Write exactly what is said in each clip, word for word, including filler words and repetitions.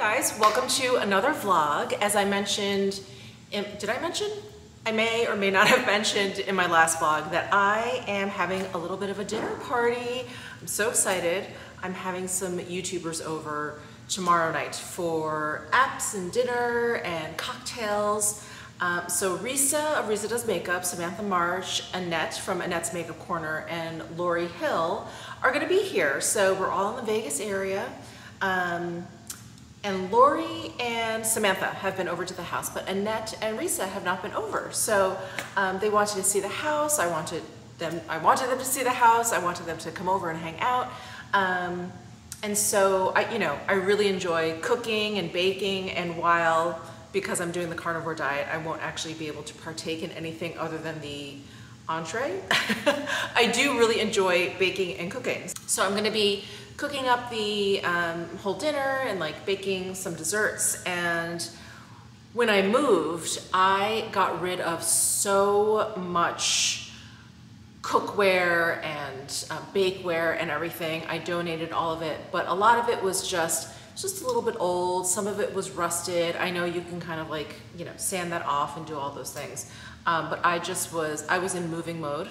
guys, welcome to another vlog. As I mentioned, in, did I mention? I may or may not have mentioned in my last vlog that I am having a little bit of a dinner party. I'm so excited. I'm having some YouTubers over tomorrow night for apps and dinner and cocktails. Um, so Risa of Risa Does Makeup, Samantha Marsh, Annette from Annette's Makeup Corner, and Lori Hill are gonna be here. So we're all in the Vegas area. Um, and Lori and Samantha have been over to the house, but Annette and Risa have not been over. So um, they wanted to see the house. I wanted them, I wanted them to see the house. I wanted them to come over and hang out. Um, and so I, you know, I really enjoy cooking and baking, and while because I'm doing the carnivore diet, I won't actually be able to partake in anything other than the entree. I do really enjoy baking and cooking. So I'm gonna be cooking up the um, whole dinner and like baking some desserts. And when I moved, I got rid of so much cookware and uh, bakeware and everything. I donated all of it, but a lot of it was just just a little bit old. Some of it was rusted. I know you can kind of like, you know, sand that off and do all those things. Um, but I just was, I was in moving mode.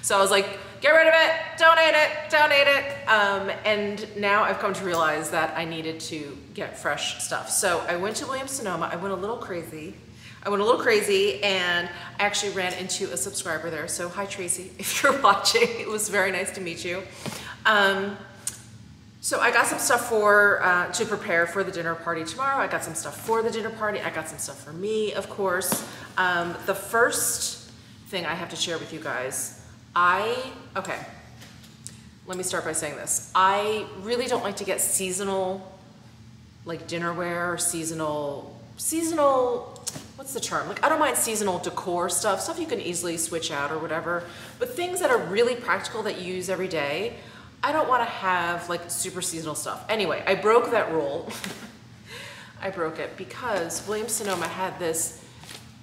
So I was like, get rid of it, donate it, donate it. Um, and now I've come to realize that I needed to get fresh stuff. So I went to Williams-Sonoma. I went a little crazy. I went a little crazy and I actually ran into a subscriber there. So hi, Tracy, if you're watching, it was very nice to meet you. Um, So I got some stuff for, uh, to prepare for the dinner party tomorrow. I got some stuff for the dinner party. I got some stuff for me, of course. Um, the first thing I have to share with you guys, I, okay, let me start by saying this. I really don't like to get seasonal, like dinnerware, or seasonal, seasonal, what's the term? Like, I don't mind seasonal decor stuff, stuff you can easily switch out or whatever, but things that are really practical that you use every day, I don't want to have like super seasonal stuff. Anyway, I broke that rule. I broke it because Williams-Sonoma had this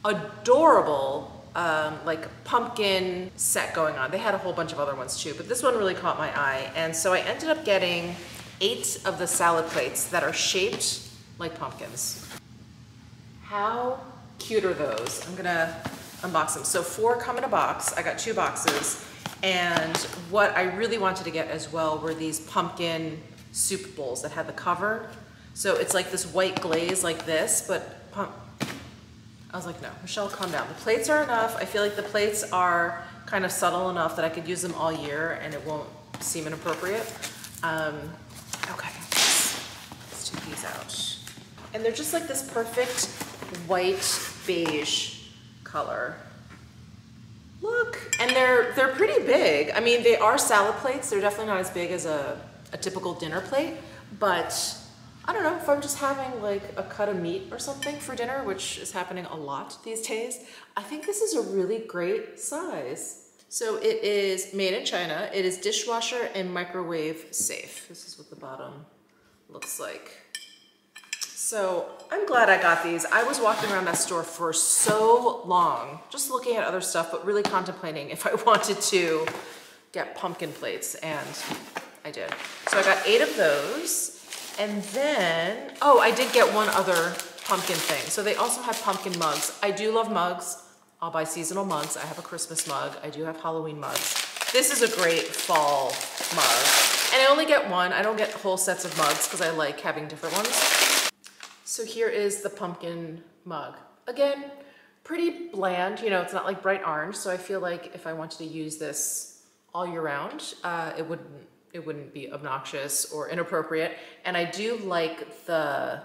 adorable um, like pumpkin set going on. They had a whole bunch of other ones too, but this one really caught my eye. And so I ended up getting eight of the salad plates that are shaped like pumpkins. How cute are those? I'm gonna unbox them. So four come in a box. I got two boxes. And what I really wanted to get as well were these pumpkin soup bowls that had the cover. So it's like this white glaze like this, but pump. I was like, no, Michelle, calm down. The plates are enough. I feel like the plates are kind of subtle enough that I could use them all year and it won't seem inappropriate. Um, okay, let's take these out. And they're just like this perfect white beige color. Look, and they're they're pretty big. I mean, they are salad plates. They're definitely not as big as a, a typical dinner plate, but I don't know if I'm just having like a cut of meat or something for dinner, which is happening a lot these days. I think this is a really great size. So it is made in China. It is dishwasher and microwave safe. This is what the bottom looks like. So I'm glad I got these. I was walking around that store for so long, just looking at other stuff, but really contemplating if I wanted to get pumpkin plates, and I did. So I got eight of those, and then, oh, I did get one other pumpkin thing. So they also have pumpkin mugs. I do love mugs. I'll buy seasonal mugs. I have a Christmas mug. I do have Halloween mugs. This is a great fall mug, and I only get one. I don't get whole sets of mugs because I like having different ones. So here is the pumpkin mug. Again, pretty bland, you know, it's not like bright orange, so I feel like if I wanted to use this all year round, uh, it wouldn't it wouldn't be obnoxious or inappropriate. And I do like the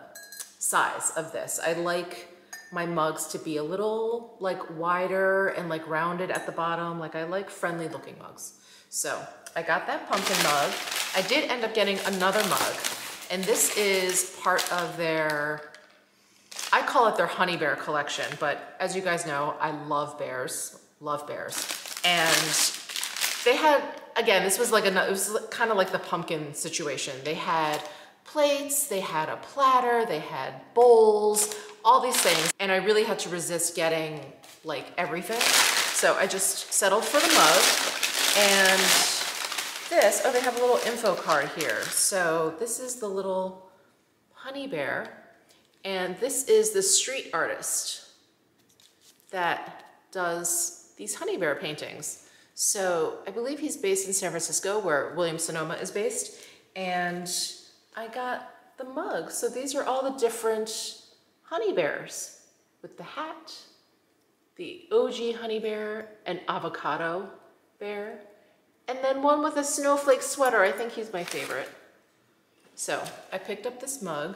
size of this. I like my mugs to be a little like wider and like rounded at the bottom. Like I like friendly looking mugs. So I got that pumpkin mug. I did end up getting another mug. And this is part of their, I call it their honey bear collection, but as you guys know, I love bears, love bears. And they had, again, this was like a, it was kind of like the pumpkin situation. They had plates, they had a platter, they had bowls, all these things. And I really had to resist getting like everything. So I just settled for the mug. And this, oh, they have a little info card here. So this is the little Honey Bear, and this is the street artist that does these Honey Bear paintings. So I believe he's based in San Francisco, where Williams-Sonoma is based, and I got the mug. So these are all the different honey bears, with the hat, the O G honey bear, an avocado bear, and then one with a snowflake sweater. I think he's my favorite. So I picked up this mug.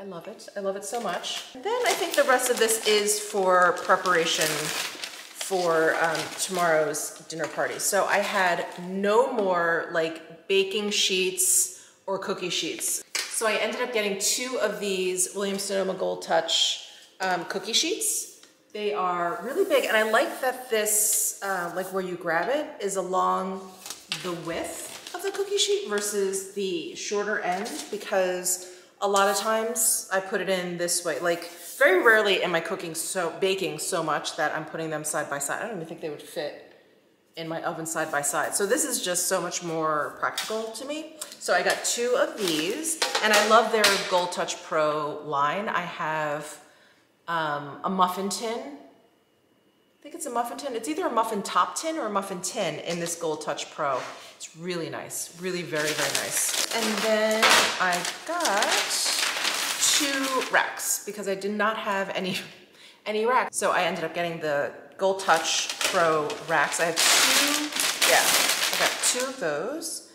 I love it. I love it so much. And then I think the rest of this is for preparation for um, tomorrow's dinner party. So I had no more like baking sheets or cookie sheets. So I ended up getting two of these Williams-Sonoma Gold Touch um, cookie sheets. They are really big, and I like that this, uh, like where you grab it, is along the width of the cookie sheet versus the shorter end, because a lot of times I put it in this way. Like very rarely am I cooking so baking so much that I'm putting them side by side. I don't even think they would fit in my oven side by side. So this is just so much more practical to me. So I got two of these, and I love their Gold Touch Pro line. I have um, a muffin tin. I think it's a muffin tin. It's either a muffin top tin or a muffin tin in this Gold Touch Pro. It's really nice, really very, very nice. And then I got two racks because I did not have any, any racks. So I ended up getting the Gold Touch Pro racks. I have two, yeah, I got two of those.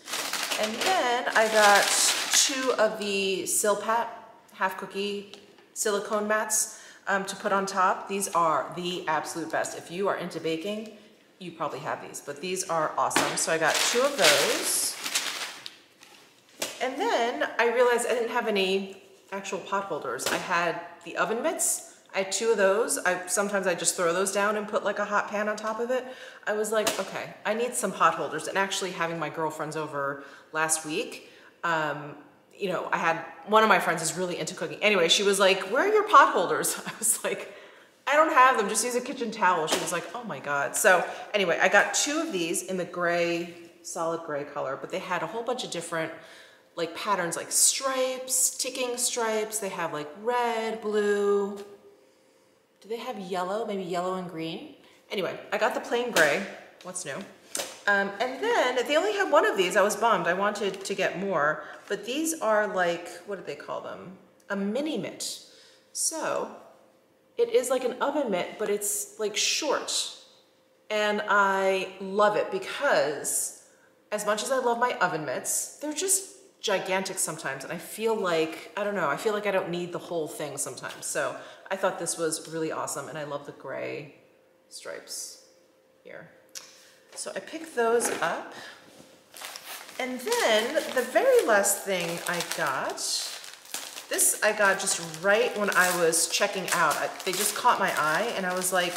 And then I got two of the Silpat half cookie silicone mats um, to put on top. These are the absolute best. If you are into baking, you probably have these, but these are awesome. So I got two of those. And then I realized I didn't have any actual pot holders. I had the oven mitts. I had two of those. I sometimes I just throw those down and put like a hot pan on top of it. I was like, okay, I need some pot holders. And actually having my girlfriends over last week, um, you know, I had, one of my friends is really into cooking. Anyway, she was like, where are your pot holders? I was like, I don't have them, just use a kitchen towel. She was like, oh my God. So anyway, I got two of these in the gray, solid gray color, but they had a whole bunch of different like patterns, like stripes, ticking stripes. They have like red, blue. Do they have yellow? Maybe yellow and green? Anyway, I got the plain gray. What's new? Um, and then they only had one of these. I was bummed. I wanted to get more, but these are like, what do they call them? A mini mitt. So it is like an oven mitt, but it's like short. And I love it because as much as I love my oven mitts, they're just gigantic sometimes, and I feel like, I don't know, I feel like I don't need the whole thing sometimes. So I thought this was really awesome, and I love the gray stripes here. So I picked those up. And then the very last thing I got, this I got just right when I was checking out. I, they just caught my eye, and I was like,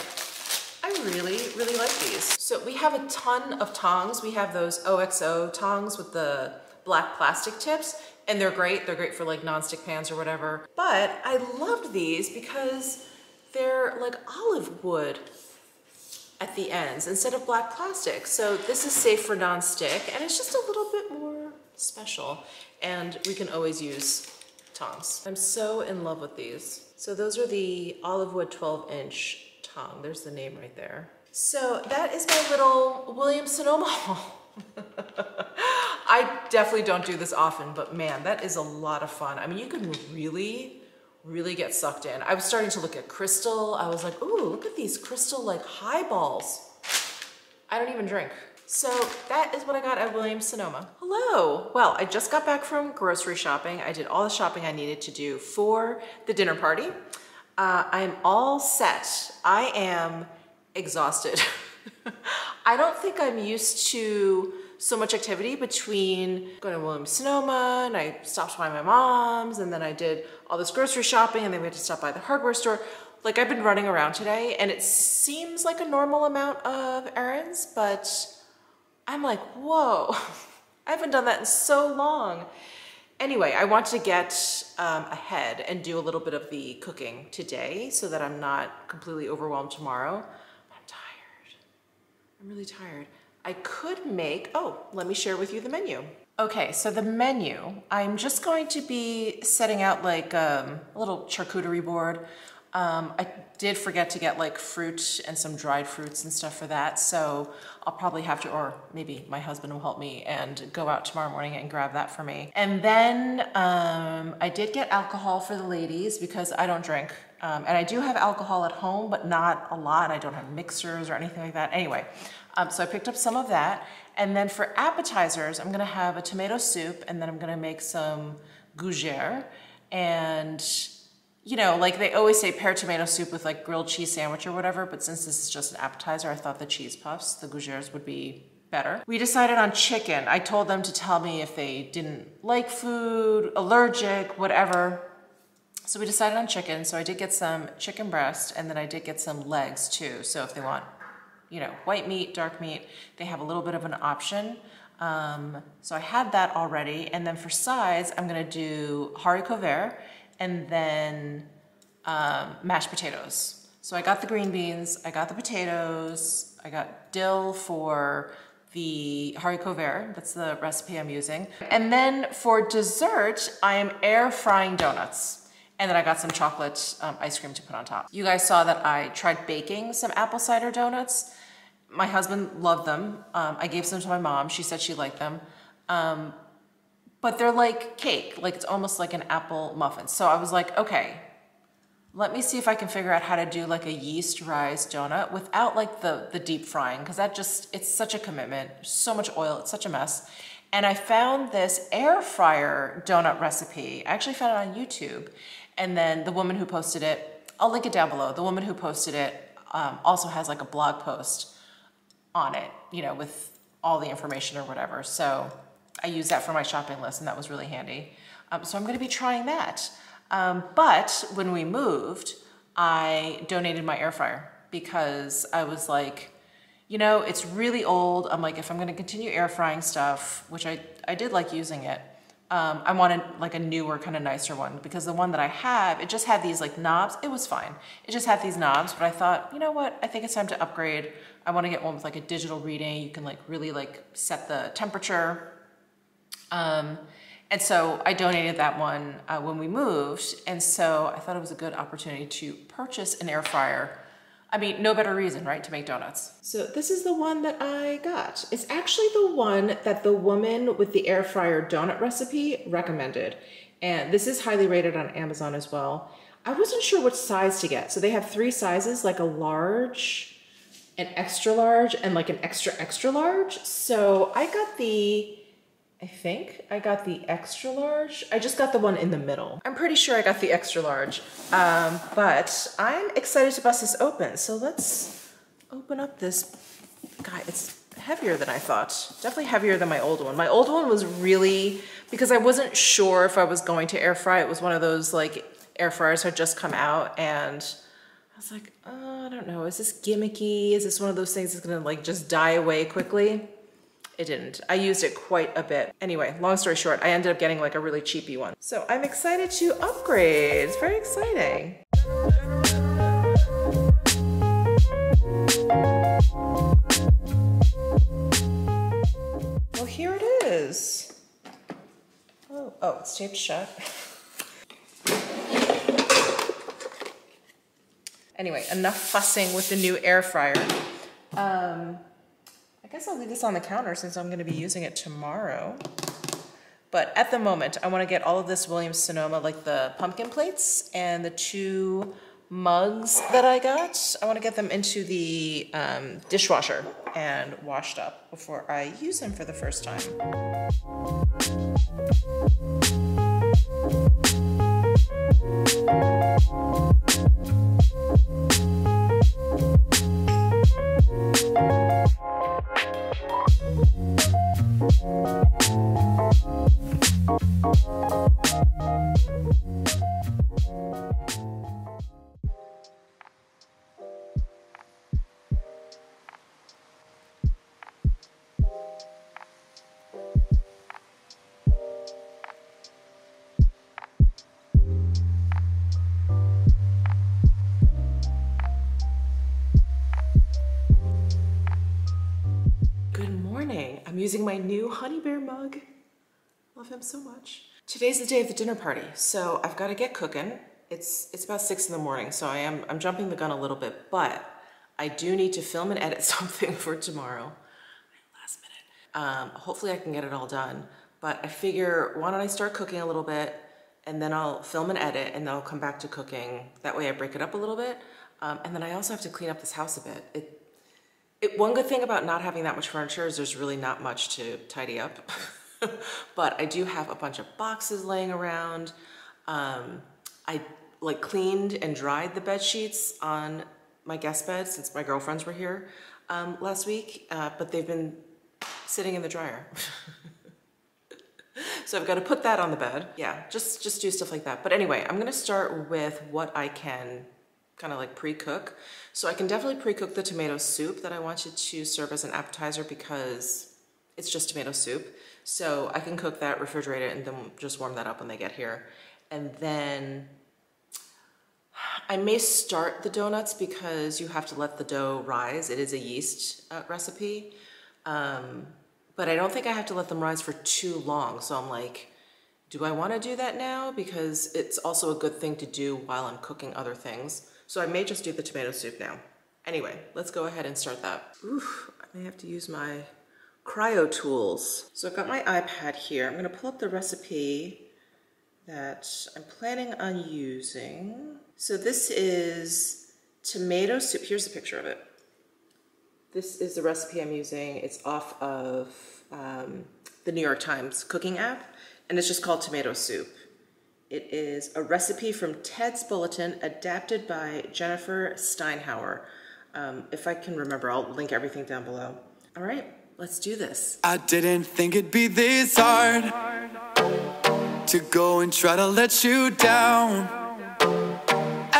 I really, really like these. So we have a ton of tongs. We have those O X O tongs with the black plastic tips, and they're great. They're great for like nonstick pans or whatever. But I loved these because they're like olive wood at the ends instead of black plastic. So this is safe for nonstick, and it's just a little bit more special, and we can always use tongs. I'm so in love with these. So those are the olive wood twelve inch tong. There's the name right there. So that is my little Williams-Sonoma haul. I definitely don't do this often, but man, that is a lot of fun. I mean, you can really, really get sucked in. I was starting to look at crystal. I was like, ooh, look at these crystal like highballs. I don't even drink. So that is what I got at Williams-Sonoma. Hello. Well, I just got back from grocery shopping. I did all the shopping I needed to do for the dinner party. Uh, I'm all set. I am exhausted. I don't think I'm used to so much activity between going to Williams-Sonoma, and I stopped by my mom's, and then I did all this grocery shopping, and then we had to stop by the hardware store. Like, I've been running around today, and it seems like a normal amount of errands, but I'm like, whoa, I haven't done that in so long. Anyway, I want to get um, ahead and do a little bit of the cooking today so that I'm not completely overwhelmed tomorrow. I'm tired. I'm really tired. I could make, oh, let me share with you the menu. Okay, so the menu, I'm just going to be setting out like um, a little charcuterie board. Um, I did forget to get like fruit and some dried fruits and stuff for that, so I'll probably have to, or maybe my husband will help me and go out tomorrow morning and grab that for me. And then um, I did get alcohol for the ladies because I don't drink. Um, and I do have alcohol at home, but not a lot. I don't have mixers or anything like that. Anyway, um, so I picked up some of that. And then for appetizers, I'm gonna have a tomato soup, and then I'm gonna make some gougere. And you know, like they always say, pair tomato soup with like grilled cheese sandwich or whatever, but since this is just an appetizer, I thought the cheese puffs, the gougeres, would be better. We decided on chicken. I told them to tell me if they didn't like food, allergic, whatever. So we decided on chicken. So I did get some chicken breast, and then I did get some legs too. So if they want, you know, white meat, dark meat, they have a little bit of an option. Um, so I had that already. And then for sides, I'm gonna do haricots verts, and then um, mashed potatoes. So I got the green beans, I got the potatoes, I got dill for the haricots verts, that's the recipe I'm using. And then for dessert, I am air frying donuts. And then I got some chocolate um, ice cream to put on top. You guys saw that I tried baking some apple cider donuts. My husband loved them. Um, I gave some to my mom, she said she liked them. Um, But they're like cake, like it's almost like an apple muffin. So I was like, okay, let me see if I can figure out how to do like a yeast rise donut without like the, the deep frying, because that just, it's such a commitment, so much oil, it's such a mess. And I found this air fryer donut recipe. I actually found it on YouTube. And then the woman who posted it, I'll link it down below. The woman who posted it um, also has like a blog post on it, you know, with all the information or whatever. So I used that for my shopping list, and that was really handy. Um, so I'm gonna be trying that. Um, but when we moved, I donated my air fryer because I was like, you know, it's really old. I'm like, if I'm gonna continue air frying stuff, which I, I did like using it, um, I wanted like a newer, kind of nicer one, because the one that I have, it just had these like knobs. It was fine. It just had these knobs, but I thought, you know what? I think it's time to upgrade. I wanna get one with like a digital reading. You can like really like set the temperature. Um, and so I donated that one uh, when we moved, and so I thought it was a good opportunity to purchase an air fryer. I mean, no better reason, right, to make donuts. So this is the one that I got. It's actually the one that the woman with the air fryer donut recipe recommended, and this is highly rated on Amazon as well. I wasn't sure which size to get, so they have three sizes, like a large, an extra large, and like an extra extra large. So I got the I think I got the extra large. I just got the one in the middle. I'm pretty sure I got the extra large, um, but I'm excited to bust this open. So let's open up this guy. It's heavier than I thought. Definitely heavier than my old one. My old one was really, because I wasn't sure if I was going to air fry. It was one of those like air fryers had just come out, and I was like, oh, I don't know. Is this gimmicky? Is this one of those things that's gonna like just die away quickly? It didn't. I used it quite a bit. Anyway, long story short, I ended up getting like a really cheapy one. So I'm excited to upgrade. It's very exciting. Well, here it is. Oh, oh, it's taped shut. Anyway, enough fussing with the new air fryer. Um, I guess I'll leave this on the counter since I'm going to be using it tomorrow. But at the moment, I want to get all of this Williams-Sonoma, like the pumpkin plates and the two mugs that I got. I want to get them into the um, dishwasher and washed up before I use them for the first time. Good morning. I'm using my new Honey Bear mug. love him so much. Today's the day of the dinner party, so I've got to get cooking. It's it's about six in the morning, so I am I'm jumping the gun a little bit, but I do need to film and edit something for tomorrow. Last minute. Um, hopefully I can get it all done, but I figure why don't I start cooking a little bit, and then I'll film and edit, and then I'll come back to cooking. That way I break it up a little bit, um, and then I also have to clean up this house a bit. It, it, one good thing about not having that much furniture is there's really not much to tidy up, but I do have a bunch of boxes laying around. Um, I like cleaned and dried the bed sheets on my guest bed since my girlfriends were here um, last week, uh, but they've been sitting in the dryer. So I've got to put that on the bed. Yeah, just, just do stuff like that. But anyway, I'm going to start with what I can kind of like pre-cook. So I can definitely pre-cook the tomato soup that I wanted to serve as an appetizer because it's just tomato soup. So I can cook that, refrigerate it, and then just warm that up when they get here. And then I may start the donuts because you have to let the dough rise. It is a yeast uh, recipe. Um, But I don't think I have to let them rise for too long. So I'm like, do I want to do that now? Because it's also a good thing to do while I'm cooking other things. So I may just do the tomato soup now. Anyway, let's go ahead and start that. Oof, I may have to use my cryo tools. So I've got my iPad here. I'm going to pull up the recipe that I'm planning on using. So this is tomato soup. Here's a picture of it. This is the recipe I'm using. It's off of um, the New York Times cooking app, and it's just called tomato soup. It is a recipe from Ted's Bulletin, adapted by Jennifer Steinhauer. Um, if I can remember, I'll link everything down below. All right, let's do this. I didn't think it'd be this hard to go and try to let you down.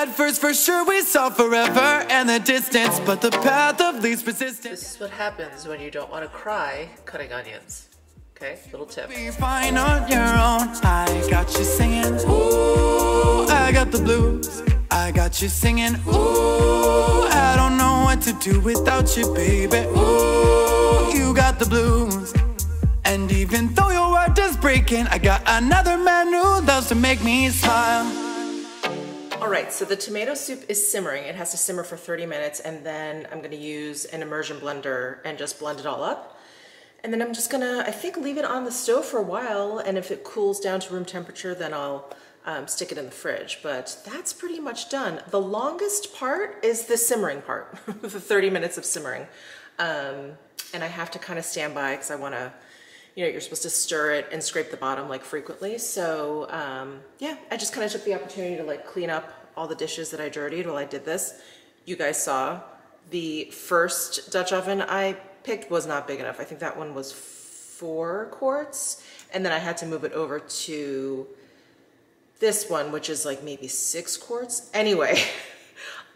At first, for sure, we saw forever and the distance, but the path of least resistance. This is what happens when you don't want to cry cutting onions. Okay, little tip. Be fine on your own. I got you singing, ooh, I got the blues. I got you singing, ooh, I don't know what to do without you, baby. Ooh, you got the blues. And even though your heart is breaking, I got another man who loves to make me smile. All right, so the tomato soup is simmering. It has to simmer for thirty minutes, and then I'm gonna use an immersion blender and just blend it all up. And then I'm just gonna, I think, leave it on the stove for a while, and if it cools down to room temperature, then I'll um, stick it in the fridge. But that's pretty much done. The longest part is the simmering part, the thirty minutes of simmering. Um, and I have to kind of stand by because I wanna, you know, you're supposed to stir it and scrape the bottom like frequently. So um, yeah, I just kind of took the opportunity to like clean up all the dishes that I dirtied while I did this. You guys saw the first Dutch oven I picked was not big enough. I think that one was four quarts. And then I had to move it over to this one, which is like maybe six quarts. Anyway,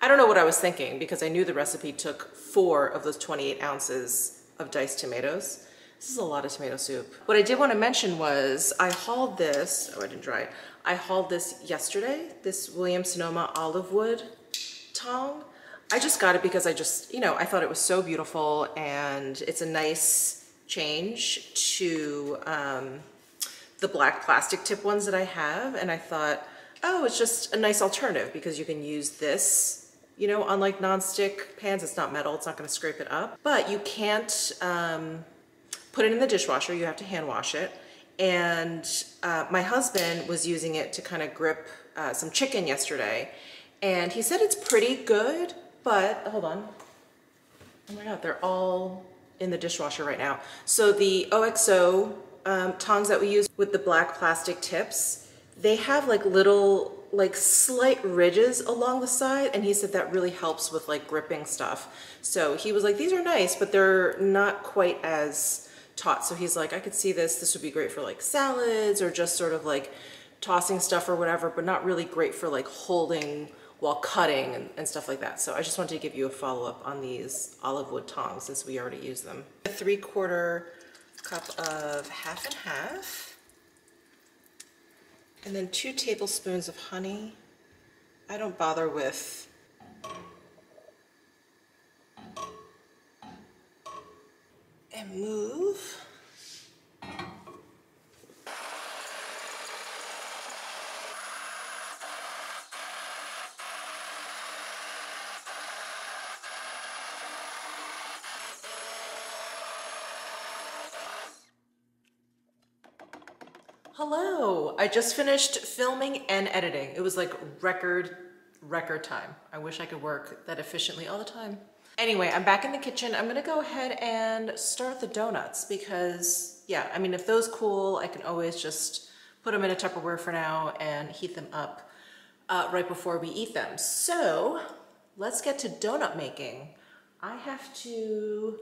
I don't know what I was thinking because I knew the recipe took four of those twenty-eight ounces of diced tomatoes. This is a lot of tomato soup. What I did want to mention was I hauled this, oh, I didn't dry it. I hauled this yesterday, this Williams-Sonoma olive wood tong. I just got it because I just, you know, I thought it was so beautiful, and it's a nice change to um, the black plastic tip ones that I have. And I thought, oh, it's just a nice alternative because you can use this, you know, unlike nonstick pans, it's not metal, it's not gonna scrape it up, but you can't, um, put it in the dishwasher, you have to hand wash it. And uh, my husband was using it to kind of grip uh, some chicken yesterday. And he said it's pretty good, but hold on. Oh my God, they're all in the dishwasher right now. So the O X O um, tongs that we use with the black plastic tips, they have like little, like slight ridges along the side, and he said that really helps with like gripping stuff. So he was like, these are nice, but they're not quite as taut. So he's like, I could see this, this would be great for like salads or just sort of like tossing stuff or whatever, but not really great for like holding while cutting and, and stuff like that. So I just wanted to give you a follow-up on these olive wood tongs since we already use them. A three quarter cup of half and half, and then two tablespoons of honey. I don't bother with and move. Hello. I just finished filming and editing. It was like record, record time. I wish I could work that efficiently all the time. Anyway, I'm back in the kitchen. I'm gonna go ahead and start the donuts because, yeah, I mean, if those cool, I can always just put them in a Tupperware for now and heat them up uh, right before we eat them. So let's get to donut making. I have to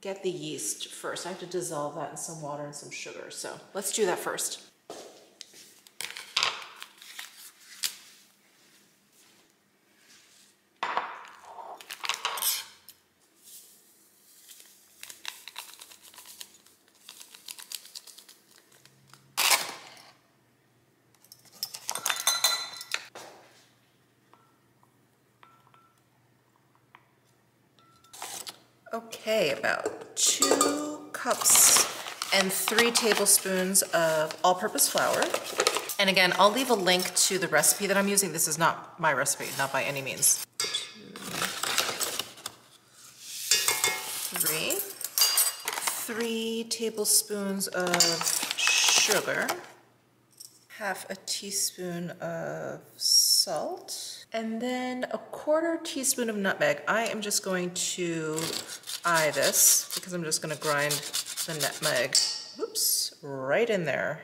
get the yeast first. I have to dissolve that in some water and some sugar. So let's do that first. Okay, about two cups and three tablespoons of all-purpose flour. And again, I'll leave a link to the recipe that I'm using. This is not my recipe, not by any means. Two, three, three tablespoons of sugar, half a teaspoon of salt, and then a quarter teaspoon of nutmeg. I am just going to eye this because I'm just gonna grind the nutmeg, oops, right in there.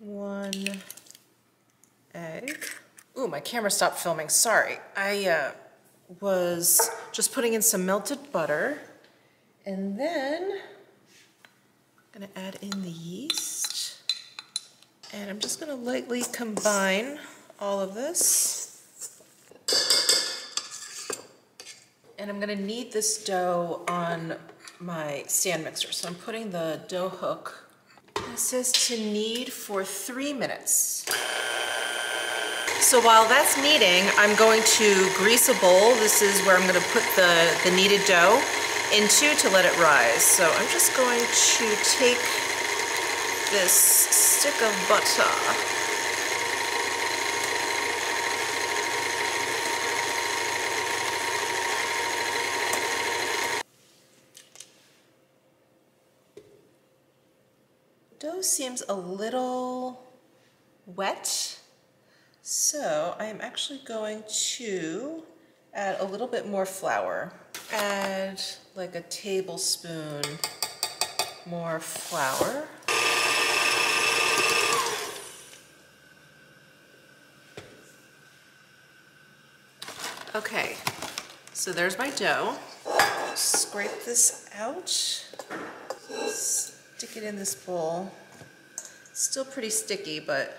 One egg. Ooh, my camera stopped filming, sorry. I uh, was just putting in some melted butter, and then I'm gonna add in the yeast, and I'm just gonna lightly combine all of this. And I'm gonna knead this dough on my stand mixer. So I'm putting the dough hook. It says to knead for three minutes. So while that's kneading, I'm going to grease a bowl. This is where I'm gonna put the, the kneaded dough into to let it rise. So I'm just going to take this stick of butter . Dough seems a little wet. So I'm actually going to add a little bit more flour. Add like a tablespoon more flour. Okay, so there's my dough. Scrape this out. Stick it in this bowl. Still pretty sticky, but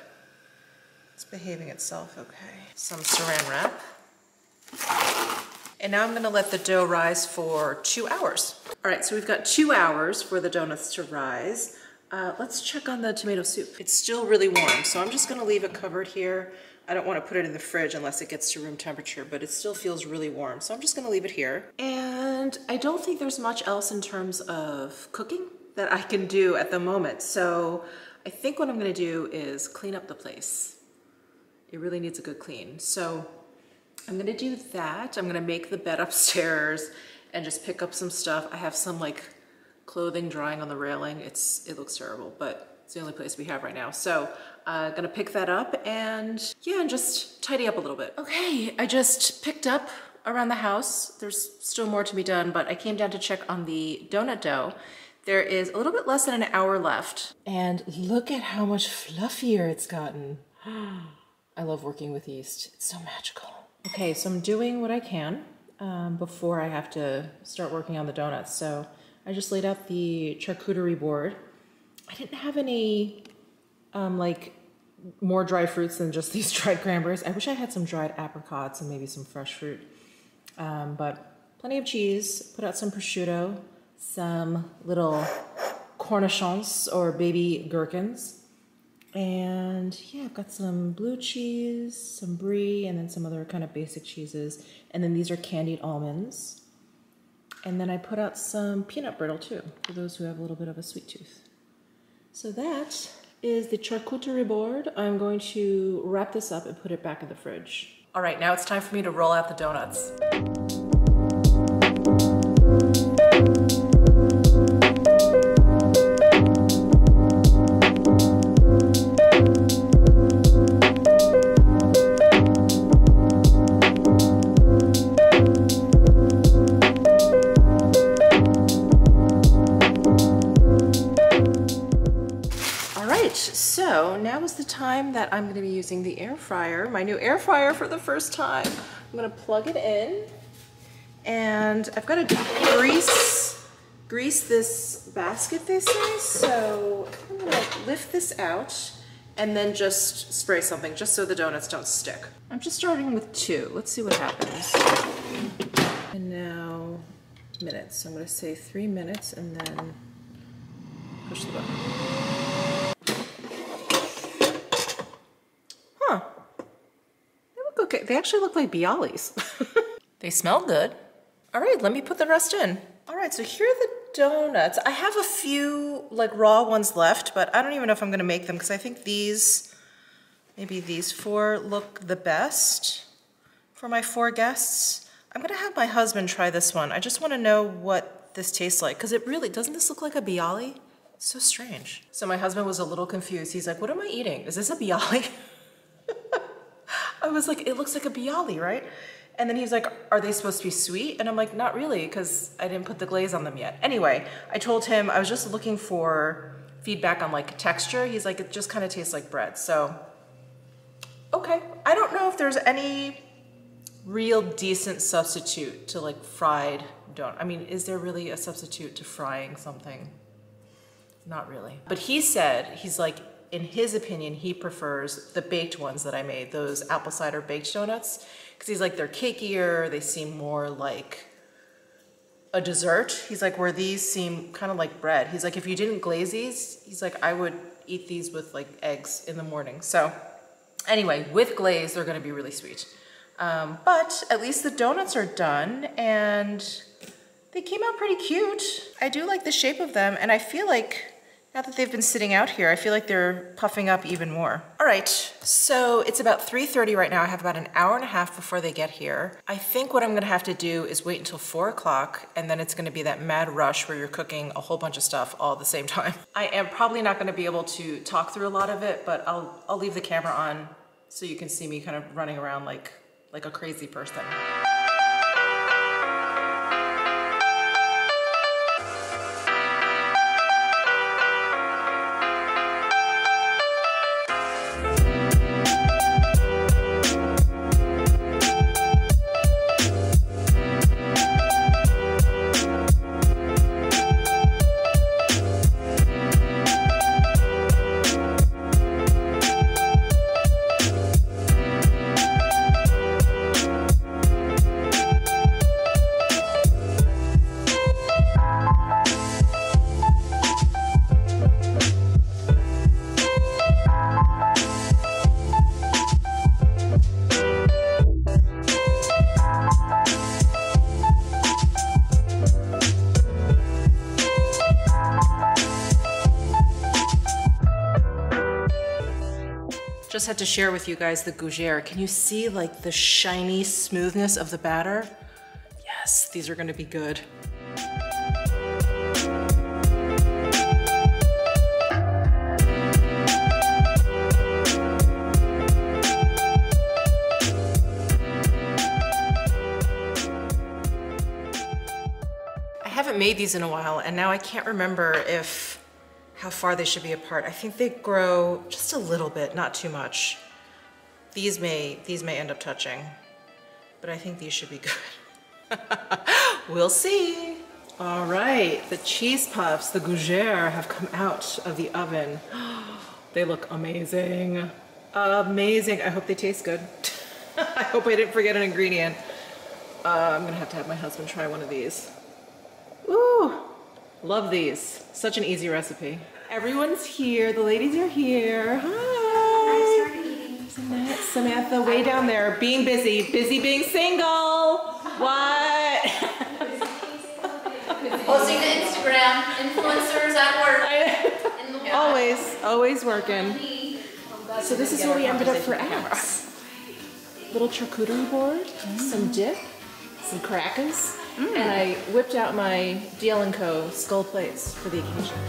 it's behaving itself okay. Some saran wrap. And now I'm gonna let the dough rise for two hours. All right, so we've got two hours for the donuts to rise. Uh, let's check on the tomato soup. It's still really warm, so I'm just gonna leave it covered here. I don't wanna put it in the fridge unless it gets to room temperature, but it still feels really warm, so I'm just gonna leave it here. And I don't think there's much else in terms of cooking that I can do at the moment, so I think what I'm gonna do is clean up the place. It really needs a good clean. So I'm gonna do that. I'm gonna make the bed upstairs and just pick up some stuff. I have some like clothing drying on the railing. It's, it looks terrible, but it's the only place we have right now. So I'm uh, gonna pick that up and yeah, and just tidy up a little bit. Okay, I just picked up around the house. There's still more to be done, but I came down to check on the donut dough. There is a little bit less than an hour left. And look at how much fluffier it's gotten. I love working with yeast, it's so magical. Okay, so I'm doing what I can um, before I have to start working on the donuts. So I just laid out the charcuterie board. I didn't have any um, like more dried fruits than just these dried cranberries. I wish I had some dried apricots and maybe some fresh fruit, um, but plenty of cheese, put out some prosciutto, some little cornichons or baby gherkins. And yeah, I've got some blue cheese, some brie, and then some other kind of basic cheeses. And then these are candied almonds. And then I put out some peanut brittle too, for those who have a little bit of a sweet tooth. So that is the charcuterie board. I'm going to wrap this up and put it back in the fridge. All right, now it's time for me to roll out the donuts. So now is the time that I'm going to be using the air fryer, my new air fryer for the first time. I'm going to plug it in, and I've got to grease, grease this basket they say, so I'm going to lift this out and then just spray something just so the donuts don't stick. I'm just starting with two. Let's see what happens. And now minutes. So I'm going to say three minutes and then push the button. Okay, they actually look like Bialys. They smell good. All right, let me put the rest in. All right, so here are the donuts. I have a few like raw ones left, but I don't even know if I'm gonna make them because I think these, maybe these four look the best for my four guests. I'm gonna have my husband try this one. I just wanna know what this tastes like because it really, doesn't this look like a Bialy? It's so strange. So my husband was a little confused. He's like, what am I eating? Is this a Bialy? I was like, it looks like a Bialy, right? And then he was like, are they supposed to be sweet? And I'm like, not really, because I didn't put the glaze on them yet. Anyway, I told him I was just looking for feedback on like texture. He's like, it just kind of tastes like bread. So, okay. I don't know if there's any real decent substitute to like fried donut. I mean, is there really a substitute to frying something? Not really. But he said, he's like, in his opinion, he prefers the baked ones that I made, those apple cider baked donuts, because he's like, they're cakier, they seem more like a dessert. He's like, where these seem kind of like bread. He's like, if you didn't glaze these, he's like, I would eat these with like eggs in the morning. So anyway, with glaze, they're gonna be really sweet. Um, but at least the donuts are done and they came out pretty cute. I do like the shape of them, and I feel like now that they've been sitting out here, I feel like they're puffing up even more. All right, so it's about three thirty right now. I have about an hour and a half before they get here. I think what I'm gonna have to do is wait until four o'clock, and then it's gonna be that mad rush where you're cooking a whole bunch of stuff all at the same time. I am probably not gonna be able to talk through a lot of it, but I'll, I'll leave the camera on so you can see me kind of running around like, like a crazy person. Just had to share with you guys the gougere. Can you see like the shiny smoothness of the batter? Yes, these are gonna be good. I haven't made these in a while, and now I can't remember if how far they should be apart. I think they grow just a little bit, not too much. These may, these may end up touching, but I think these should be good. We'll see. All right, the cheese puffs, the gougere, have come out of the oven. They look amazing. Amazing. I hope they taste good. I hope I didn't forget an ingredient. Uh, I'm gonna have to have my husband try one of these. Ooh. Love these. Such an easy recipe. Everyone's here. The ladies are here. Hi. I started eating. Samantha, Samantha way down there, being busy. Busy being single. What? Posting to Instagram. Influencers at work. In the always, always working. So this is where we ended up for hours. little charcuterie board, mm. some dip, some crackers, mm. and I whipped out my D L and Co skull plates for the occasion.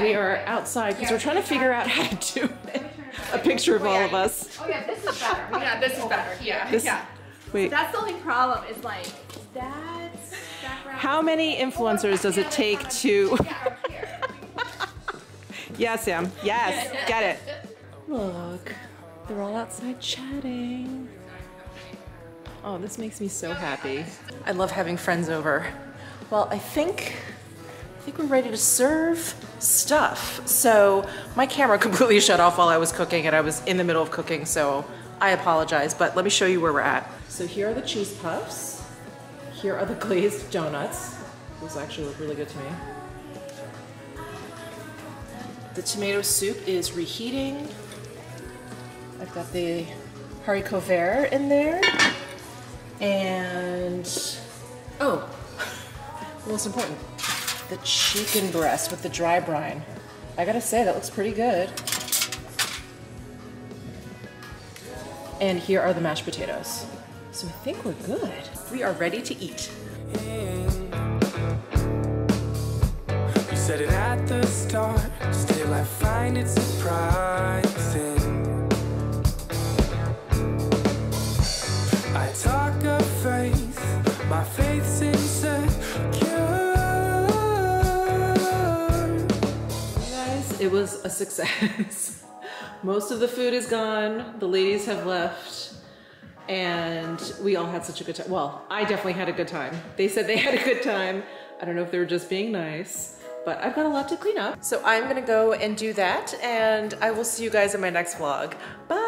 We are outside because we're trying to figure out how to do it. A picture of all of us. Oh yeah, this is better. Yeah, this is better. Yeah. This, yeah. Wait. That's the only problem is like, that's that round. How many influencers does it take to... Yeah, Sam. Yes. Get it. Look. They're all outside chatting. Oh, this makes me so happy. I love having friends over. Well, I think... I think we're ready to serve stuff. So my camera completely shut off while I was cooking and I was in the middle of cooking, so I apologize, but let me show you where we're at. So here are the cheese puffs. Here are the glazed donuts. Those actually look really good to me. The tomato soup is reheating. I've got the haricot vert in there. And, oh, most important. The chicken breast with the dry brine. I gotta say, that looks pretty good. And here are the mashed potatoes. So I think we're good. We are ready to eat. You said it at the start, still I find it surprising. I talk of faith, my faith's insecure. It was a success. Most of the food is gone, the ladies have left, and we all had such a good time. Well, I definitely had a good time. They said they had a good time. I don't know if they were just being nice, but I've got a lot to clean up. So I'm gonna go and do that, and I will see you guys in my next vlog. Bye!